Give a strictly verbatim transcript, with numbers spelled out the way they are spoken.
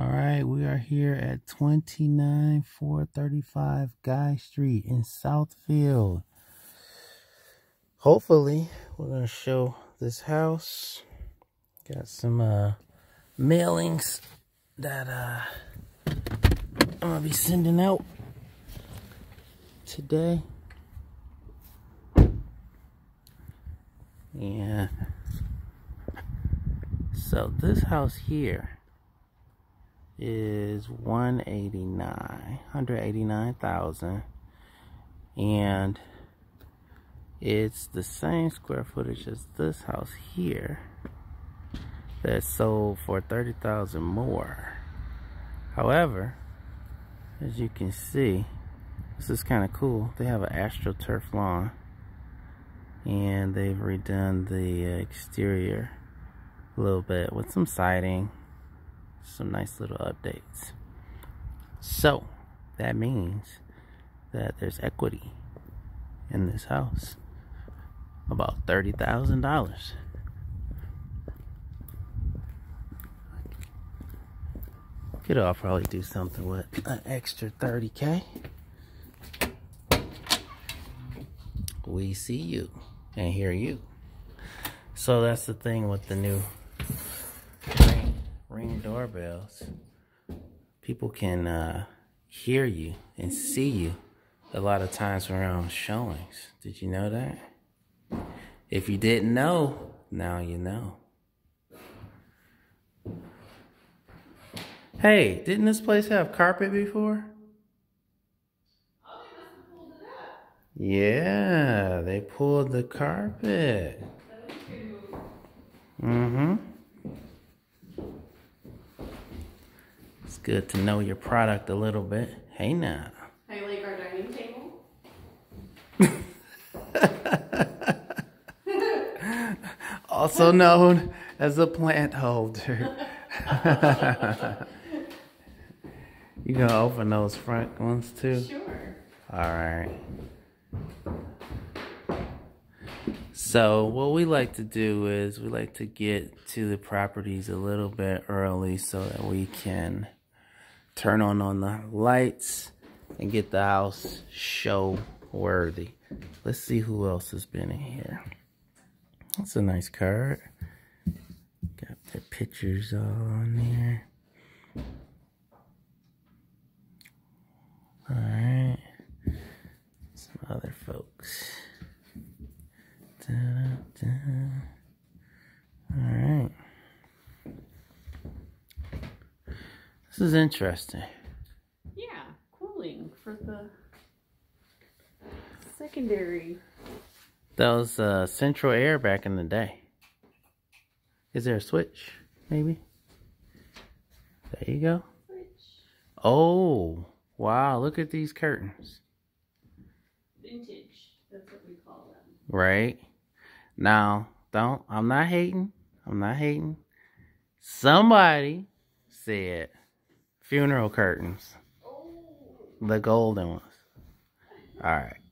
All right, we are here at twenty-nine four thirty-five Guy Street in Southfield. Hopefully, we're going to show this house. Got some uh, mailings that uh, I'm going to be sending out today. Yeah. So this house here is one hundred eighty-nine thousand, and it's the same square footage as this house here that sold for thirty thousand more. However, as you can see, this is kind of cool. They have an astroturf lawn, and they've redone the exterior a little bit with some siding, some nice little updates. So that means that there's equity in this house, about thirty thousand dollars. Could all probably do something with an extra thirty K. We see you and hear you. So that's the thing with the new ring, ring doorbells. People can uh, hear you and see you a lot of times around showings. Did you know that? If you didn't know, now you know. Hey, didn't this place have carpet before? Yeah, they pulled the carpet. Mm-hmm. It's good to know your product a little bit. Hey now. I like our dining table. Also known as a plant holder. You gonna open those front ones too? Sure. All right. So what we like to do is we like to get to the properties a little bit early so that we can turn on on the lights and get the house show worthy. Let's see who else has been in here. That's a nice card. Got their pictures all on there. All right. Some other folks. Da, da. All right. This is interesting. Yeah, cooling for the secondary. That was uh, central air back in the day. Is there a switch? Maybe. There you go. Switch. Oh, wow! Look at these curtains. Vintage. That's what we call them. Right. Now, don't, I'm not hating, I'm not hating. Somebody said funeral curtains, oh. The golden ones. All right.